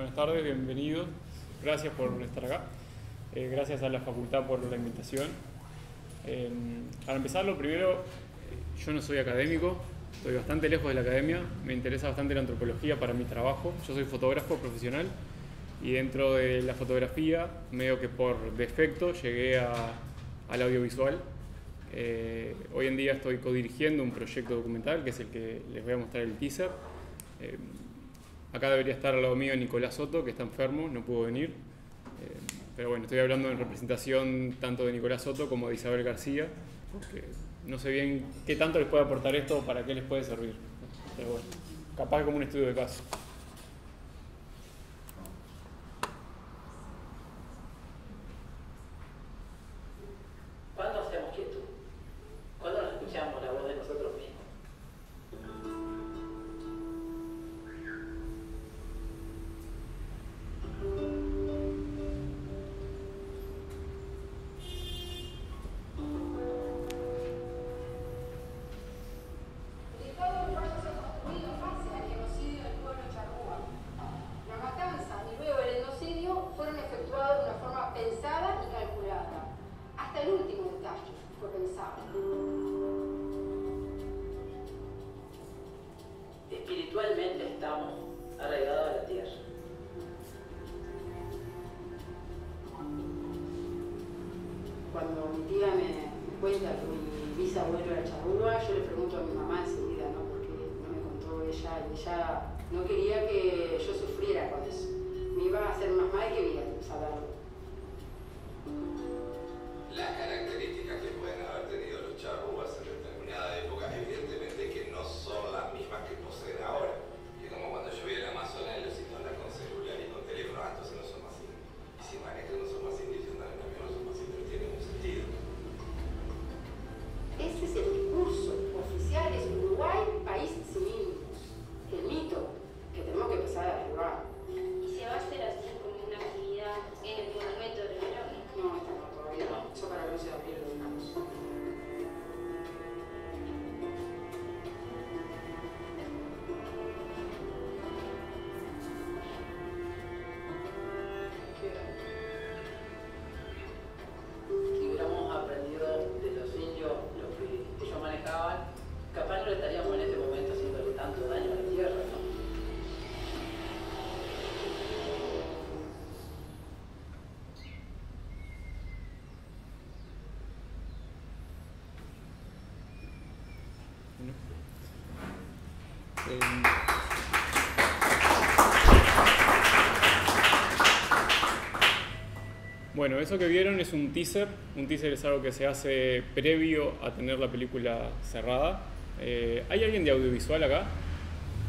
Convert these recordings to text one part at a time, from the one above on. Buenas tardes, bienvenidos. Gracias por estar acá. Gracias a la facultad por la invitación. Para empezar, lo primero, yo no soy académico, estoy bastante lejos de la academia, me interesa bastante la antropología para mi trabajo. Yo soy fotógrafo profesional y dentro de la fotografía, medio que por defecto, llegué al audiovisual. Hoy en día estoy codirigiendo un proyecto documental, que es el que les voy a mostrar el teaser. Acá debería estar al lado mío Nicolás Soto, que está enfermo, no pudo venir. Pero bueno, estoy hablando en representación tanto de Nicolás Soto como de Isabel García, porque no sé bien qué tanto les puede aportar esto o para qué les puede servir. Pero bueno, capaz como un estudio de caso. Bueno, eso que vieron es un teaser. Un teaser es algo que se hace previo a tener la película cerrada. ¿Hay alguien de audiovisual acá?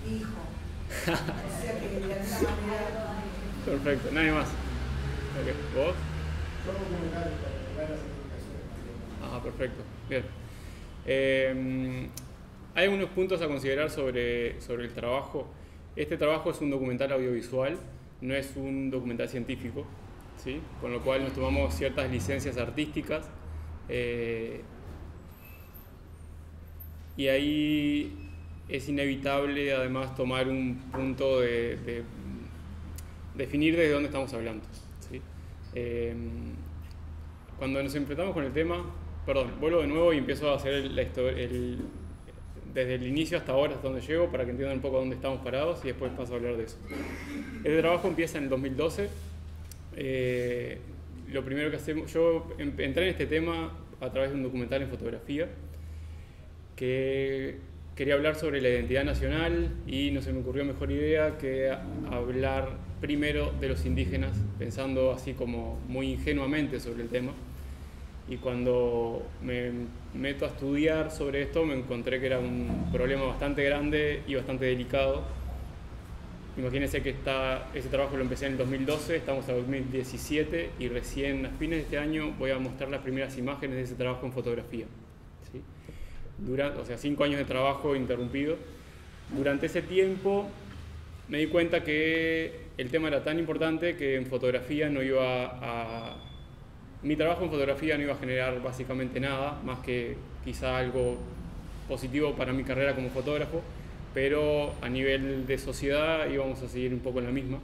Hijo. Perfecto, nadie más. Okay. ¿Vos? Ah, perfecto, bien. Hay algunos puntos a considerar sobre el trabajo. Este trabajo es un documental audiovisual, no es un documental científico, ¿sí? Con lo cual nos tomamos ciertas licencias artísticas. Y ahí es inevitable además tomar un punto de definir desde dónde estamos hablando, ¿sí? Cuando nos enfrentamos con el tema, perdón, vuelvo de nuevo y empiezo a hacer desde el inicio hasta ahora, hasta donde llego, para que entiendan un poco dónde estamos parados y después paso a hablar de eso. Este trabajo empieza en el 2012. Lo primero que hacemos, yo entré en este tema a través de un documental en fotografía que quería hablar sobre la identidad nacional y no se me ocurrió mejor idea que hablar primero de los indígenas, pensando así como muy ingenuamente sobre el tema. Y cuando me meto a estudiar sobre esto me encontré que era un problema bastante grande y bastante delicado. Imagínense que ese trabajo lo empecé en el 2012, estamos a 2017 y recién a fines de este año voy a mostrar las primeras imágenes de ese trabajo en fotografía, ¿sí? O sea, 5 años de trabajo interrumpido. Durante ese tiempo me di cuenta que el tema era tan importante que en fotografía no iba mi trabajo en fotografía no iba a generar básicamente nada, más que quizá algo positivo para mi carrera como fotógrafo, pero a nivel de sociedad íbamos a seguir un poco en la misma.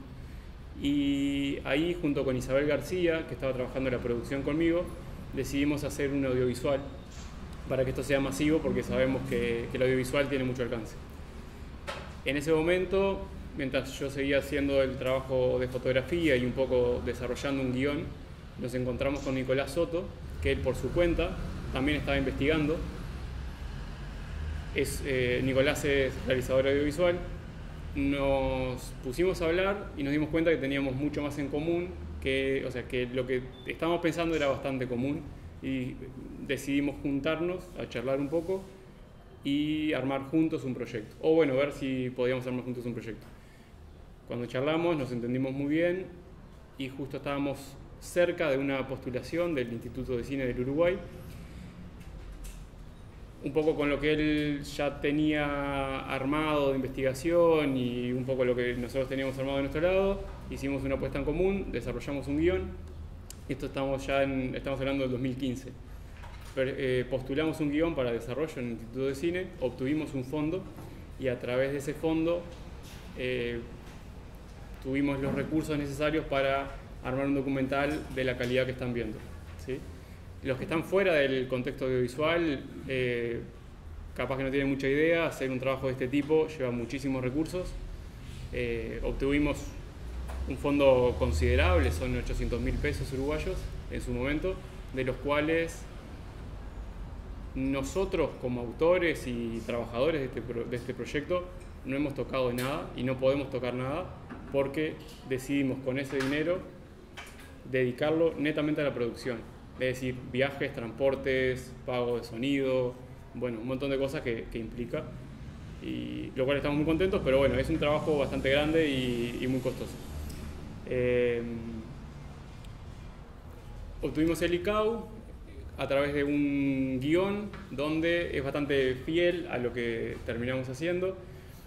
Y ahí, junto con Isabel García, que estaba trabajando en la producción conmigo, decidimos hacer un audiovisual para que esto sea masivo, porque sabemos que el audiovisual tiene mucho alcance. En ese momento, mientras yo seguía haciendo el trabajo de fotografía y un poco desarrollando un guión, nos encontramos con Nicolás Soto, que él por su cuenta también estaba investigando. Nicolás es realizador audiovisual. Nos pusimos a hablar y nos dimos cuenta que teníamos mucho más en común, que lo que estábamos pensando era bastante común, y decidimos juntarnos a charlar un poco y armar juntos un proyecto, o bueno, ver si podíamos armar juntos un proyecto. Cuando charlamos nos entendimos muy bien y justo estábamos cerca de una postulación del Instituto de Cine del Uruguay, un poco con lo que él ya tenía armado de investigación y un poco lo que nosotros teníamos armado de nuestro lado. Hicimos una apuesta en común, desarrollamos un guión. Esto estamos hablando del 2015. Postulamos un guión para desarrollo en el Instituto de Cine, obtuvimos un fondo y a través de ese fondo tuvimos los recursos necesarios para armar un documental de la calidad que están viendo, ¿sí? Los que están fuera del contexto audiovisual, capaz que no tienen mucha idea, hacer un trabajo de este tipo lleva muchísimos recursos. Obtuvimos un fondo considerable, son 800.000 pesos uruguayos en su momento, de los cuales nosotros como autores y trabajadores de este proyecto no hemos tocado nada y no podemos tocar nada, porque decidimos con ese dinero dedicarlo netamente a la producción. Es decir, viajes, transportes, pago de sonido, bueno, un montón de cosas que implica, y lo cual estamos muy contentos, pero bueno, es un trabajo bastante grande y muy costoso. Obtuvimos el ICAU a través de un guión donde es bastante fiel a lo que terminamos haciendo.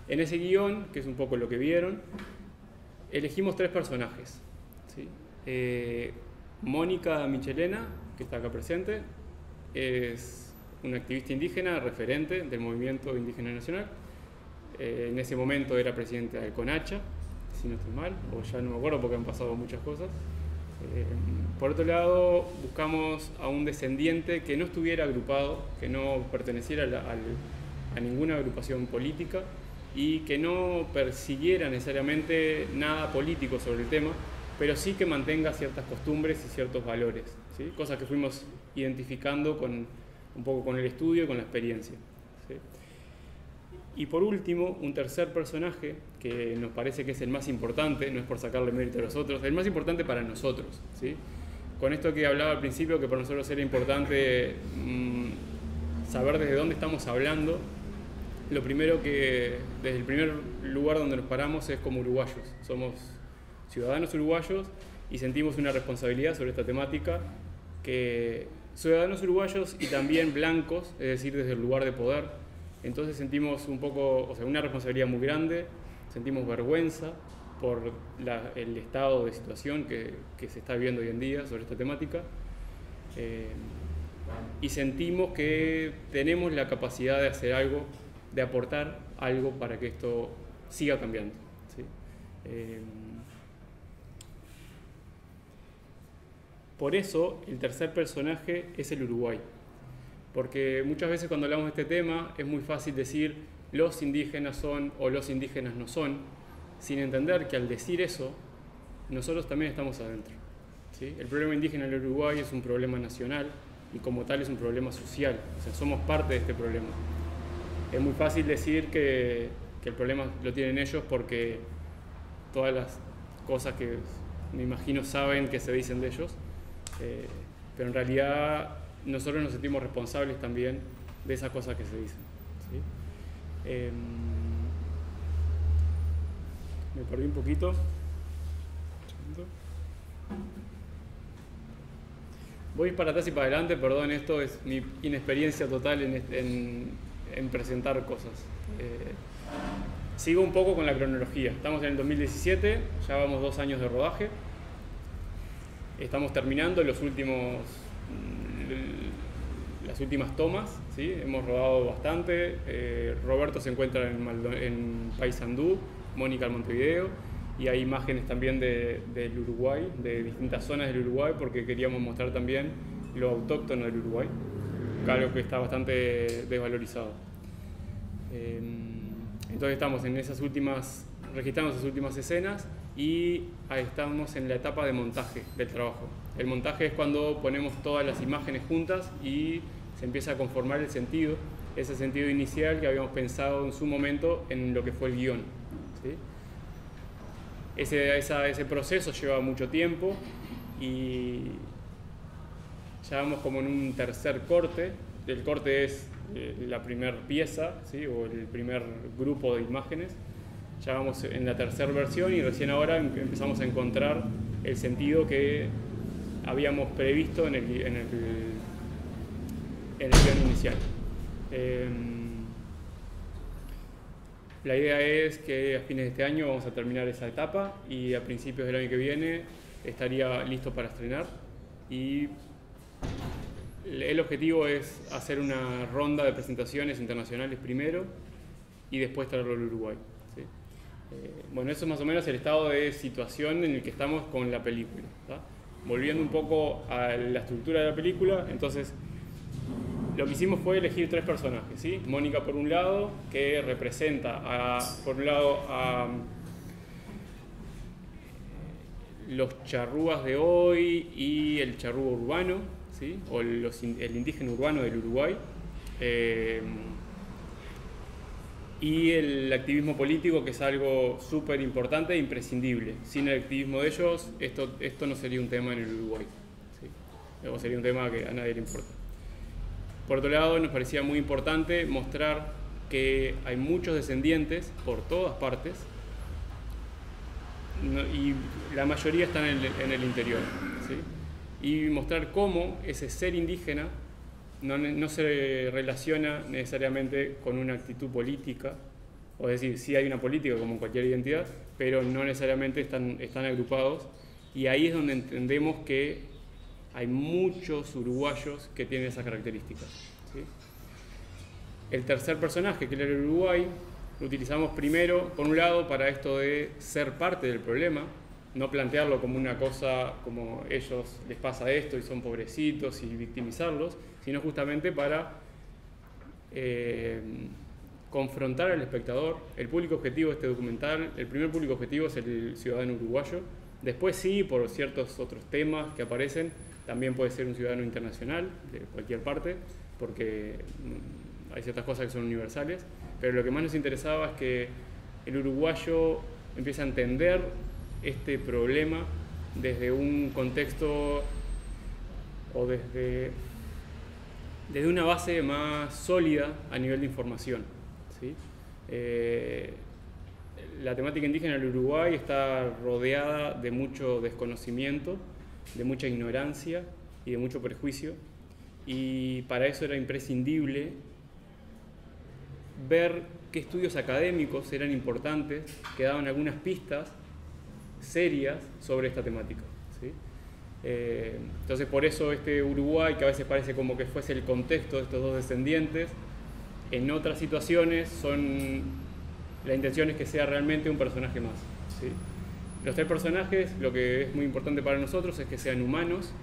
En ese guión, que es un poco lo que vieron, elegimos 3 personajes, ¿sí? Mónica Michelena, que está acá presente, es una activista indígena, referente del movimiento indígena nacional. En ese momento era presidenta del CONACHA, si no estoy mal, o ya no me acuerdo porque han pasado muchas cosas. Por otro lado, buscamos a un descendiente que no estuviera agrupado, que no perteneciera a ninguna agrupación política y que no persiguiera necesariamente nada político sobre el tema, pero sí que mantenga ciertas costumbres y ciertos valores, ¿sí? Cosas que fuimos identificando un poco con el estudio y con la experiencia, ¿sí? Y por último, un tercer personaje que nos parece que es el más importante, no es por sacarle mérito a los otros, el más importante para nosotros, ¿sí? Con esto que hablaba al principio, que para nosotros era importante saber desde dónde estamos hablando, lo primero que, desde el primer lugar donde nos paramos es como uruguayos, somos ciudadanos uruguayos y sentimos una responsabilidad sobre esta temática, que ciudadanos uruguayos y también blancos, es decir, desde el lugar de poder. Entonces sentimos un poco, una responsabilidad muy grande, sentimos vergüenza por el estado de situación que se está viviendo hoy en día sobre esta temática, y sentimos que tenemos la capacidad de hacer algo, de aportar algo para que esto siga cambiando, ¿sí? Por eso el tercer personaje es el Uruguay, porque muchas veces cuando hablamos de este tema es muy fácil decir los indígenas son o los indígenas no son, sin entender que al decir eso nosotros también estamos adentro, ¿sí? El problema indígena en el Uruguay es un problema nacional y como tal es un problema social, somos parte de este problema. Es muy fácil decir que el problema lo tienen ellos porque todas las cosas que me imagino saben que se dicen de ellos. Pero en realidad nosotros nos sentimos responsables también de esas cosas que se dicen, ¿sí? Me perdí un poquito. Voy para atrás y para adelante, perdón, esto es mi inexperiencia total en presentar cosas. Sigo un poco con la cronología. Estamos en el 2017, ya vamos 2 años de rodaje. Estamos terminando las últimas tomas, ¿sí? Hemos rodado bastante. Roberto se encuentra en Paysandú, Mónica en Montevideo, y hay imágenes también del Uruguay, de distintas zonas del Uruguay, porque queríamos mostrar también lo autóctono del Uruguay, algo que está bastante desvalorizado. Entonces estamos en esas últimas, registramos esas últimas escenas y ahí estamos en la etapa de montaje del trabajo. El montaje es cuando ponemos todas las imágenes juntas y se empieza a conformar el sentido, ese sentido inicial que habíamos pensado en su momento en lo que fue el guión, ¿sí? Ese proceso lleva mucho tiempo y ya vamos como en un tercer corte. El corte es la primera pieza, ¿sí? O el primer grupo de imágenes. Ya vamos en la tercera versión y recién ahora empezamos a encontrar el sentido que habíamos previsto en el guión inicial. La idea es que a fines de este año vamos a terminar esa etapa y a principios del año que viene estaría listo para estrenar. Y el objetivo es hacer una ronda de presentaciones internacionales primero y después traerlo al Uruguay, ¿sí? Bueno, eso es más o menos el estado de situación en el que estamos con la película, ¿tá? Volviendo un poco a la estructura de la película, entonces lo que hicimos fue elegir tres personajes, ¿sí? Mónica por un lado, que representa por un lado a los charrúas de hoy y el charrúa urbano, ¿sí? O el indígena urbano del Uruguay, y el activismo político, que es algo súper importante e imprescindible. Sin el activismo de ellos, esto no sería un tema en el Uruguay, ¿sí? O sería un tema que a nadie le importa. Por otro lado, nos parecía muy importante mostrar que hay muchos descendientes por todas partes y la mayoría están en el interior, ¿sí? Y mostrar cómo ese ser indígena no se relaciona necesariamente con una actitud política, o es decir, sí hay una política como en cualquier identidad, pero no necesariamente están agrupados, y ahí es donde entendemos que hay muchos uruguayos que tienen esas características, ¿sí? El tercer personaje, que era el Uruguay, lo utilizamos primero, por un lado, para esto de ser parte del problema, no plantearlo como una cosa como ellos les pasa esto y son pobrecitos y victimizarlos, sino justamente para confrontar al espectador. El público objetivo de este documental, el primer público objetivo es el ciudadano uruguayo, después sí, por ciertos otros temas que aparecen, también puede ser un ciudadano internacional de cualquier parte, porque hay ciertas cosas que son universales, pero lo que más nos interesaba es que el uruguayo empiece a entender este problema desde un contexto o desde una base más sólida a nivel de información, ¿sí? La temática indígena en el Uruguay está rodeada de mucho desconocimiento, de mucha ignorancia y de mucho prejuicio, y para eso era imprescindible ver qué estudios académicos eran importantes, que daban algunas pistas serias sobre esta temática, ¿sí? Entonces por eso este Uruguay, que a veces parece como que fuese el contexto de estos dos descendientes, en otras situaciones la intención es que sea realmente un personaje más, ¿sí? Los tres personajes, lo que es muy importante para nosotros es que sean humanos,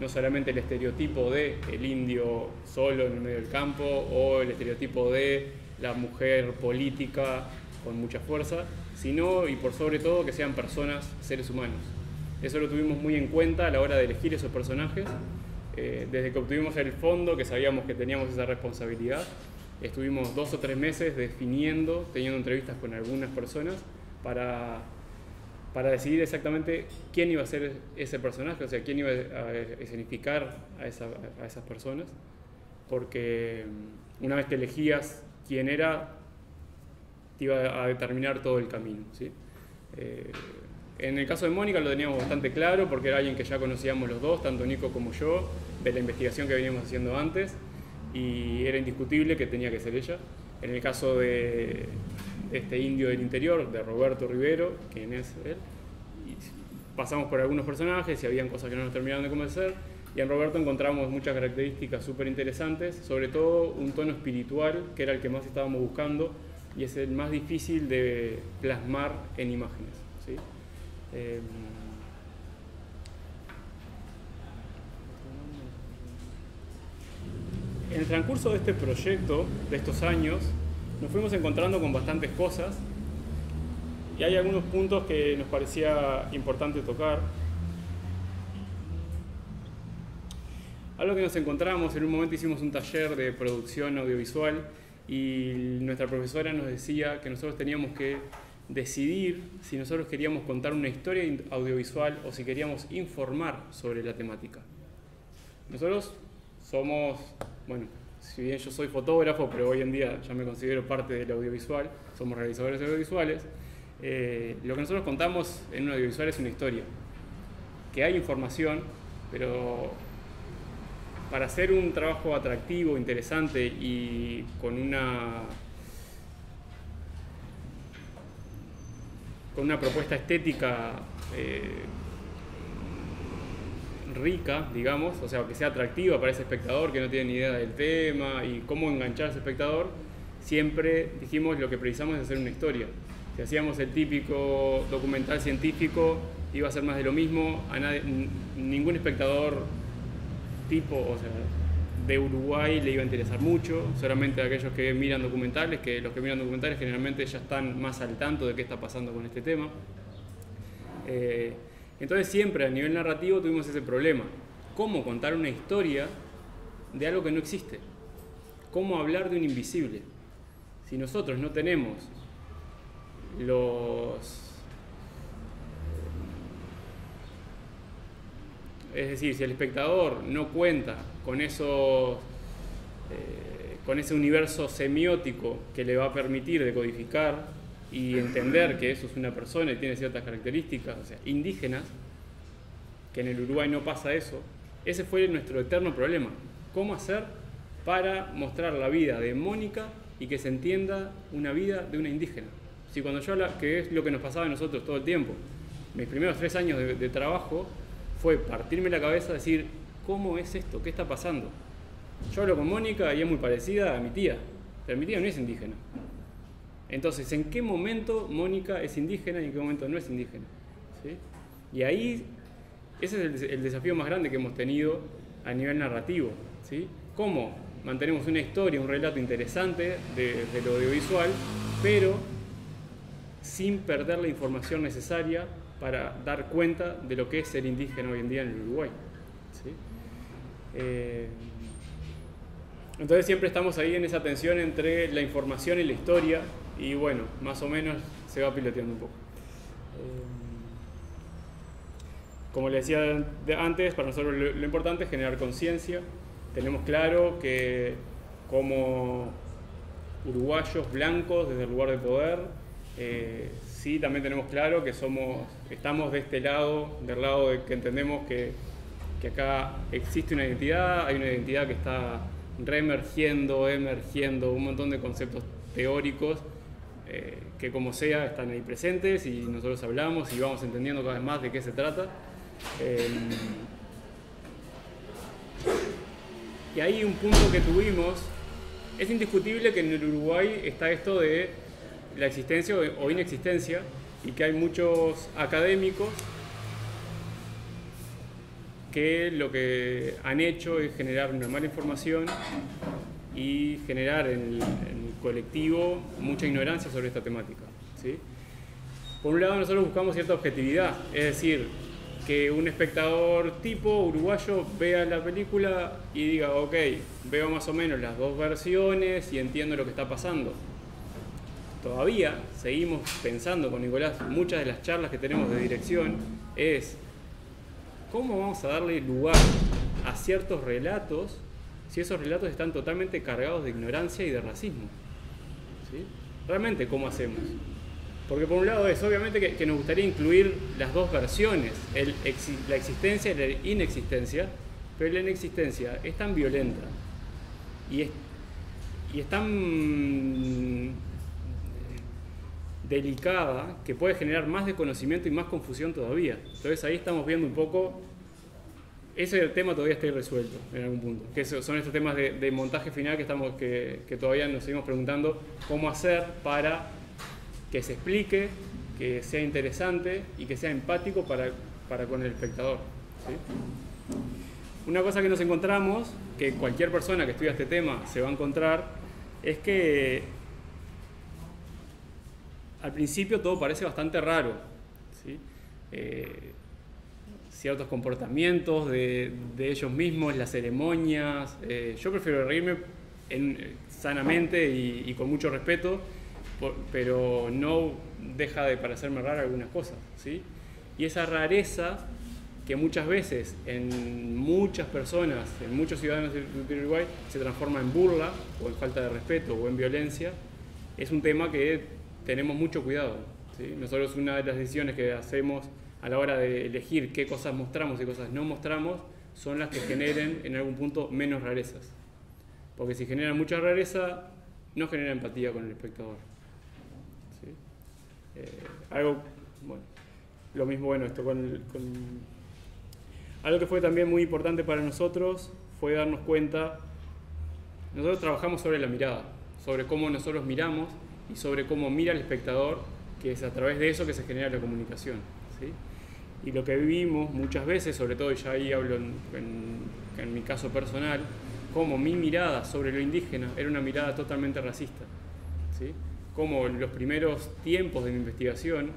no solamente el estereotipo de el indio solo en el medio del campo o el estereotipo de la mujer política con mucha fuerza, sino y por sobre todo que sean personas, seres humanos. Eso lo tuvimos muy en cuenta a la hora de elegir esos personajes. Desde que obtuvimos el fondo, que sabíamos que teníamos esa responsabilidad, estuvimos 2 o 3 meses definiendo, teniendo entrevistas con algunas personas para decidir exactamente quién iba a ser ese personaje, o sea, quién iba a escenificar a esas personas, porque una vez que elegías quién era, te iba a determinar todo el camino, ¿sí? En el caso de Mónica lo teníamos bastante claro porque era alguien que ya conocíamos los dos, tanto Nico como yo, de la investigación que veníamos haciendo antes, y era indiscutible que tenía que ser ella. En el caso de este indio del interior, de Roberto Rivero, quien es él, pasamos por algunos personajes y habían cosas que no nos terminaron de convencer, y en Roberto encontramos muchas características súper interesantes, sobre todo un tono espiritual, que era el que más estábamos buscando, y es el más difícil de plasmar en imágenes, ¿sí? En el transcurso de este proyecto, de estos años, nos fuimos encontrando con bastantes cosas y hay algunos puntos que nos parecía importante tocar. Algo que nos encontramos, en un momento hicimos un taller de producción audiovisual y nuestra profesora nos decía que nosotros teníamos que decidir si nosotros queríamos contar una historia audiovisual o si queríamos informar sobre la temática. Nosotros somos, bueno, si bien yo soy fotógrafo, pero hoy en día ya me considero parte del audiovisual, somos realizadores audiovisuales, lo que nosotros contamos en un audiovisual es una historia, que hay información, pero para hacer un trabajo atractivo, interesante y con una propuesta estética rica, digamos, o sea, que sea atractiva para ese espectador que no tiene ni idea del tema y cómo enganchar a ese espectador, siempre dijimos lo que precisamos es hacer una historia. Si hacíamos el típico documental científico, iba a ser más de lo mismo, a nadie, ningún espectador tipo, o sea, de Uruguay le iba a interesar mucho, solamente a aquellos que miran documentales, que los que miran documentales generalmente ya están más al tanto de qué está pasando con este tema. Entonces siempre a nivel narrativo tuvimos ese problema, cómo contar una historia de algo que no existe, cómo hablar de un invisible. Si nosotros no tenemos los... Es decir, si el espectador no cuenta con, ese universo semiótico que le va a permitir decodificar y entender que eso es una persona y tiene ciertas características, o sea, indígenas, que en el Uruguay no pasa eso, ese fue nuestro eterno problema. ¿Cómo hacer para mostrar la vida de Mónica y que se entienda una vida de una indígena? Si cuando yo hablaba, que es lo que nos pasaba a nosotros todo el tiempo, mis primeros 3 años de trabajo, fue partirme la cabeza, decir, ¿cómo es esto? ¿Qué está pasando? Yo hablo con Mónica y es muy parecida a mi tía, pero mi tía no es indígena. Entonces, ¿en qué momento Mónica es indígena y en qué momento no es indígena? ¿Sí? Y ahí, ese es el desafío más grande que hemos tenido a nivel narrativo, ¿sí? ¿Cómo mantenemos una historia, un relato interesante desde lo audiovisual, pero sin perder la información necesaria para dar cuenta de lo que es ser indígena hoy en día en el Uruguay? ¿Sí? Entonces siempre estamos ahí en esa tensión entre la información y la historia y bueno, más o menos se va piloteando un poco. Como les decía antes, para nosotros lo importante es generar conciencia. Tenemos claro que como uruguayos blancos desde el lugar de poder, sí, también tenemos claro que estamos de este lado, del lado de que entendemos que acá existe una identidad, hay una identidad que está reemergiendo, emergiendo, un montón de conceptos teóricos que como sea están ahí presentes y nosotros hablamos y vamos entendiendo cada vez más de qué se trata. Y ahí un punto que tuvimos, es indiscutible que en el Uruguay está esto de la existencia o inexistencia y que hay muchos académicos que lo que han hecho es generar una mala información y generar en el colectivo mucha ignorancia sobre esta temática, ¿sí? Por un lado nosotros buscamos cierta objetividad, es decir, que un espectador tipo uruguayo vea la película y diga, ok, veo más o menos las dos versiones y entiendo lo que está pasando. Todavía seguimos pensando con Nicolás, muchas de las charlas que tenemos de dirección es cómo vamos a darle lugar a ciertos relatos si esos relatos están totalmente cargados de ignorancia y de racismo. ¿Sí? Realmente, ¿cómo hacemos? Porque por un lado es obviamente que nos gustaría incluir las dos versiones, la existencia y la inexistencia, pero la inexistencia es tan violenta y es tan delicada, que puede generar más desconocimiento y más confusión todavía. Entonces ahí estamos viendo un poco, ese tema todavía está irresuelto en algún punto, que son estos temas de montaje final que todavía nos seguimos preguntando cómo hacer para que se explique que sea interesante y que sea empático para con el espectador, ¿sí? Una cosa que nos encontramos, que cualquier persona que estudia este tema se va a encontrar, es que al principio todo parece bastante raro, ¿sí? Ciertos comportamientos de ellos mismos, las ceremonias. Yo prefiero reírme sanamente y con mucho respeto, pero no deja de parecerme rara algunas cosas, ¿sí? Y esa rareza que muchas veces en muchas personas, en muchos ciudadanos de Uruguay, se transforma en burla o en falta de respeto o en violencia, es un tema que tenemos mucho cuidado, ¿sí? Nosotros, una de las decisiones que hacemos a la hora de elegir qué cosas mostramos y cosas no mostramos, son las que generen en algún punto menos rarezas. Porque si generan mucha rareza, no genera empatía con el espectador, ¿sí? Algo que fue también muy importante para nosotros fue darnos cuenta. Nosotros trabajamos sobre la mirada, sobre cómo nosotros miramos y sobre cómo mira el espectador, que es a través de eso que se genera la comunicación, ¿sí? Y lo que vimos muchas veces, sobre todo, y ya ahí hablo en mi caso personal, como mi mirada sobre lo indígena era una mirada totalmente racista, ¿sí? Como en los primeros tiempos de mi investigación,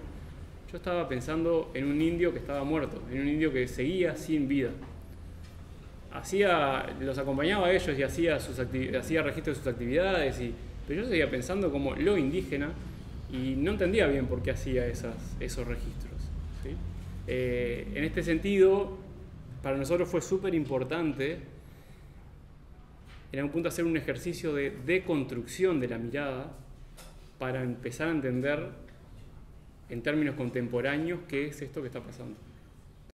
yo estaba pensando en un indio que estaba muerto, en un indio que seguía sin vida. Los acompañaba a ellos y hacía registro de sus actividades, pero yo seguía pensando como lo indígena y no entendía bien por qué hacía esos registros, ¿sí? En este sentido, para nosotros fue súper importante en algún punto hacer un ejercicio de deconstrucción de la mirada para empezar a entender en términos contemporáneos qué es esto que está pasando.